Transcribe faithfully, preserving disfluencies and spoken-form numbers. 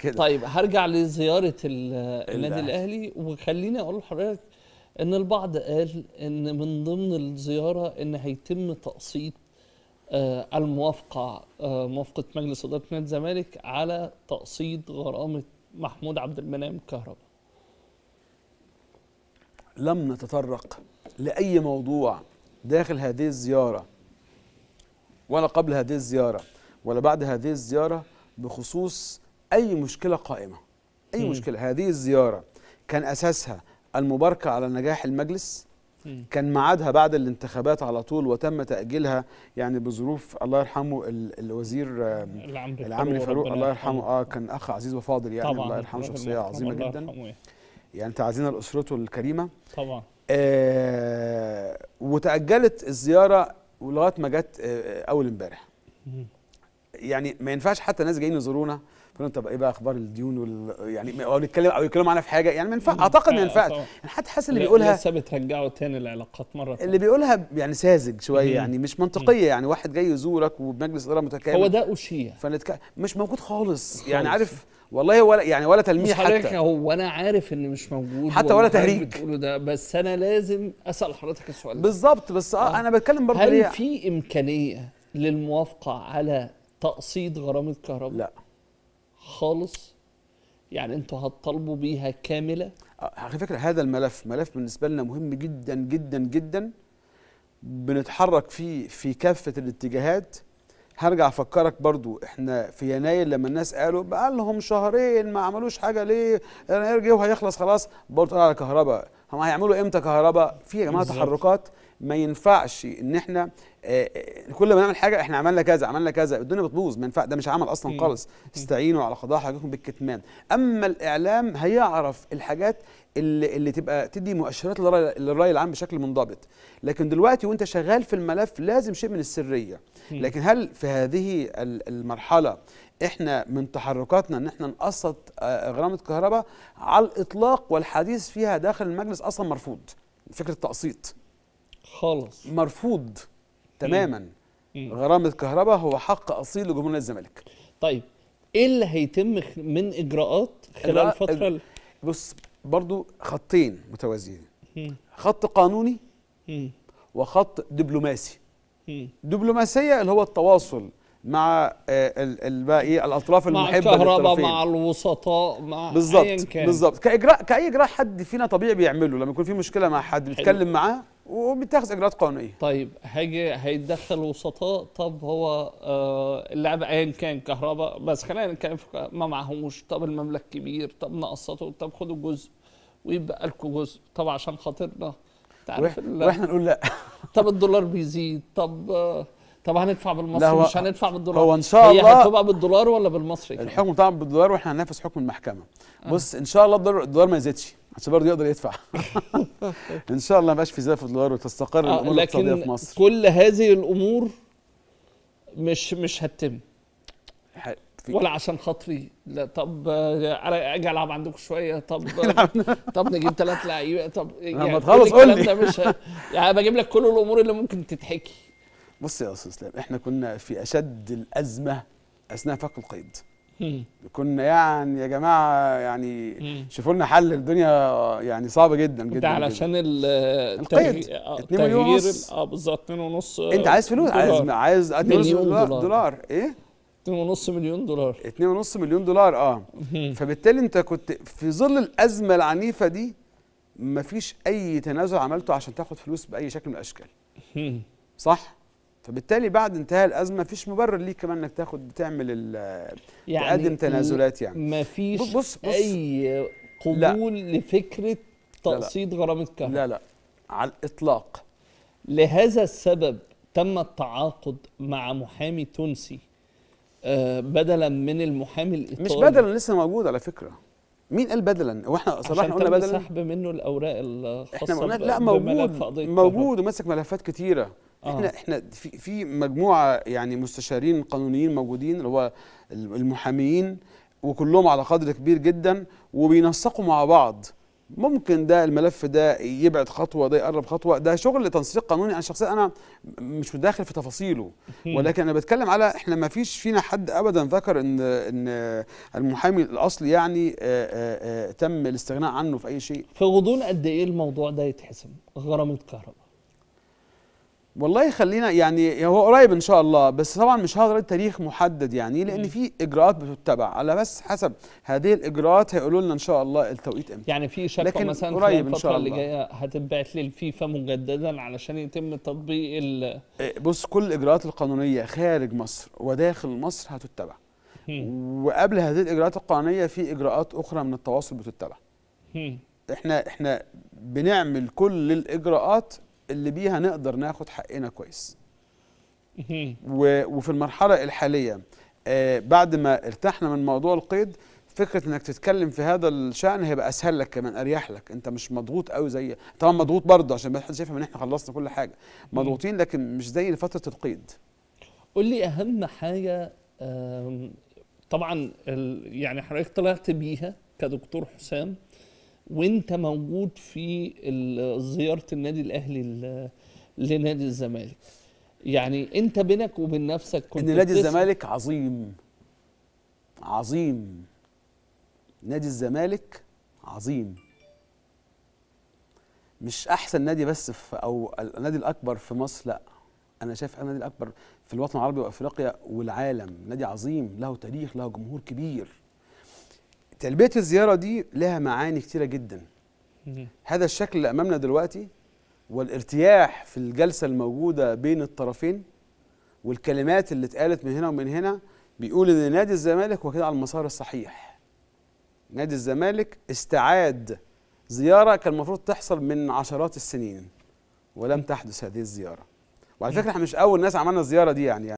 كده. طيب هرجع لزياره النادي الاهلي، وخليني اقول لحضرتك ان البعض قال ان من ضمن الزياره ان هيتم تقسيط الموافقه، موافقه مجلس اداره نادي الزمالك على تقسيط غرامه محمود عبد المنعم كهرباء. لم نتطرق لاي موضوع داخل هذه الزياره ولا قبل هذه الزياره ولا بعد هذه الزياره بخصوص اي مشكله قائمه، اي م. مشكله. هذه الزياره كان اساسها المباركه على نجاح المجلس، م. كان ميعادها بعد الانتخابات على طول وتم تاجيلها يعني بظروف الله يرحمه الوزير العمري فاروق الله يرحمه، اه كان اخ عزيز وفاضل يعني الله يرحمه، شخصيه عظيمه جدا يعني تعزينا لاسرته الكريمه طبعا. آه وتاجلت الزياره لغايه ما جت آه اول امبارح. يعني ما ينفعش حتى ناس جايين يزورونا فقلنا طب ايه بقى اخبار الديون وال يعني او نتكلم او يتكلموا معانا في حاجه، يعني ما ينفعش، اعتقد ما ينفعش يعني حتى حاسس اللي بيقولها لسه بترجعوا تاني العلاقات مره اللي بيقولها يعني ساذج شويه يعني مش منطقيه، يعني واحد جاي يزورك وبمجلس اداره متكامل هو ده أشيع فنتك... مش موجود خالص يعني عارف والله ولا يعني ولا تلميح حتى، هو انا عارف ان مش موجود حتى ولا تهريج بتقوله ده، بس انا لازم اسال حضرتك السؤال ده بالظبط. بس اه, آه. انا بتكلم برضه هل في امكانيه للموافقه على تقسيط غرامه كهرباء؟ لا خالص. يعني انتوا هتطالبوا بيها كامله؟ على فكره هذا الملف ملف بالنسبه لنا مهم جدا جدا جدا، بنتحرك فيه في كافه الاتجاهات. هرجع افكرك برضو احنا في يناير لما الناس قالوا بقى لهم شهرين ما عملوش حاجه ليه يرجعوا وهيخلص خلاص، برضو على كهرباء هم هيعملوا امتى كهرباء؟ في يا جماعه تحركات ما ينفعش ان احنا آه كل ما نعمل حاجه احنا عملنا كذا عملنا كذا الدنيا بتبوظ، ما ينفع، ده مش عمل اصلا خالص. استعينوا على قضاء حاجتكم بالكتمان. اما الاعلام هيعرف الحاجات اللي, اللي تبقى تدي مؤشرات للراي العام بشكل منضبط، لكن دلوقتي وانت شغال في الملف لازم شيء من السريه. لكن هل في هذه المرحله احنا من تحركاتنا ان احنا نقسط غرامه كهرباء على الاطلاق؟ والحديث فيها داخل المجلس اصلا مرفوض، فكره التقسيط خالص مرفوض تماما. غرامه كهرباء هو حق اصيل لجمهور نادي الزمالك. طيب ايه اللي هيتم من اجراءات خلال الفتره ال... بص برضو خطين متوازيين، خط قانوني مم. وخط دبلوماسي. مم. دبلوماسيه اللي هو التواصل مع الباقي الاطراف المحبه للطرفين، مع الوسطاء، مع بالظبط بالظبط كاجراء كاي اجراء حد فينا طبيعي بيعمله لما يكون في مشكله مع حد بيتكلم معاه وبيتخذ اجراءات قانونيه. طيب هاجي هيتدخل وسطاء، طب هو آه اللاعب ايا كان كهرباء بس خلينا نتكلم ما معهوش، طب المبلغ كبير، طب نقسطه، طب خدوا جزء ويبقى لكم جزء، طب عشان خاطرنا تعرف واحنا, واحنا نقول لا طب الدولار بيزيد، طب آه طب هندفع بالمصري مش هندفع بالدولار، هو ان شاء الله هي هتبقى بالدولار ولا بالمصري؟ الحكم طبعا بالدولار واحنا هننافس حكم المحكمه. آه. بص ان شاء الله الدولار ما يزيدش عشان برضه يقدر يدفع ان شاء الله ما يبقاش في زياده في الدولار وتستقر آه الامور الاقتصاديه في مصر. كل هذه الامور مش مش هتتم ولا عشان خاطري، لا طب اجي العب عندكم شويه، طب طب نجيب ثلاث لعيبه، طب لما تخلص قول لي مش ه... يعني بجيب لك كل الامور اللي ممكن تتحكي. بص يا استاذ اسلام احنا كنا في اشد الازمه اثناء فك القيد. كنا يعني يا جماعه يعني شوفوا لنا حل، الدنيا يعني صعبه جدا جدا. ده علشان القيد اتنين مليون اه بالظبط اتنين ونص. انت عايز فلوس، عايز عايز مليون دولار, دولار. دولار. ايه؟ اتنين ونص مليون دولار اتنين ونص مليون دولار اه فبالتالي انت كنت في ظل الازمه العنيفه دي مفيش اي تنازل عملته عشان تاخد فلوس باي شكل من الاشكال. صح؟ فبالتالي بعد انتهاء الازمه مفيش مبرر ليك كمان انك تاخد بتعمل يعني تقدم تنازلات، يعني مفيش بص بص اي قبول لا. لفكره تقسيط غرامه كهرباء لا لا على الاطلاق. لهذا السبب تم التعاقد مع محامي تونسي بدلا من المحامي الايطالي. مش بدلا، لسه موجود على فكره. مين قال بدلا؟ هو احنا صلاحنا قلنا بدلا؟ سحب منه الاوراق الخاصه احنا قلنا لا موجود موجود وماسك ملفات كتيره. آه. احنا احنا في في مجموعه يعني مستشارين قانونيين موجودين اللي هو المحاميين، وكلهم على قدر كبير جدا وبينسقوا مع بعض ممكن ده الملف ده يبعد خطوه، ده يقرب خطوه، ده شغل تنسيق قانوني. انا شخصيا انا مش متداخل في تفاصيله، ولكن انا بتكلم على احنا ما فيش فينا حد ابدا فكر ان ان المحامي الاصلي يعني آآ آآ تم الاستغناء عنه في اي شيء. في غضون قد ايه الموضوع ده يتحسم غرامه كهرباء؟ والله خلينا يعني هو قريب ان شاء الله، بس طبعا مش هقدر ادي تاريخ محدد يعني، لان في اجراءات بتتبع على بس حسب هذه الاجراءات هيقولوا لنا ان شاء الله التوقيت امتى. يعني في شكوى مثلا قريب في الفتره اللي جايه هتتبعت للفيفا مجددا علشان يتم تطبيق ال بص كل الاجراءات القانونيه خارج مصر وداخل مصر هتتبع، وقبل هذه الاجراءات القانونيه في اجراءات اخرى من التواصل بتتبع. احنا احنا بنعمل كل الاجراءات اللي بيها نقدر ناخد حقنا كويس. وفي المرحله الحاليه آه بعد ما ارتحنا من موضوع القيد، فكره انك تتكلم في هذا الشان هيبقى اسهل لك، كمان اريح لك، انت مش مضغوط قوي زي طبعا مضغوط برضه عشان ما حدش شايفها ان احنا خلصنا كل حاجه، مضغوطين لكن مش زي فتره القيد. قول لي اهم حاجه طبعا يعني حضرتك طلعت بيها كدكتور حسام وانت موجود في زياره النادي الاهلي لنادي الزمالك، يعني انت بينك وبين نفسك كنت ان نادي الزمالك عظيم عظيم، نادي الزمالك عظيم، مش احسن نادي بس في او النادي الاكبر في مصر، لا انا شايف النادي الاكبر في الوطن العربي وافريقيا والعالم، نادي عظيم له تاريخ له جمهور كبير. تلبية الزيارة دي لها معاني كتيرة جدا. هذا الشكل اللي أمامنا دلوقتي والارتياح في الجلسة الموجودة بين الطرفين والكلمات اللي اتقالت من هنا ومن هنا بيقول إن نادي الزمالك وكده على المسار الصحيح. نادي الزمالك استعاد زيارة كان المفروض تحصل من عشرات السنين ولم تحدث هذه الزيارة. وعلى فكرة احنا مش أول ناس عملنا الزيارة دي يعني.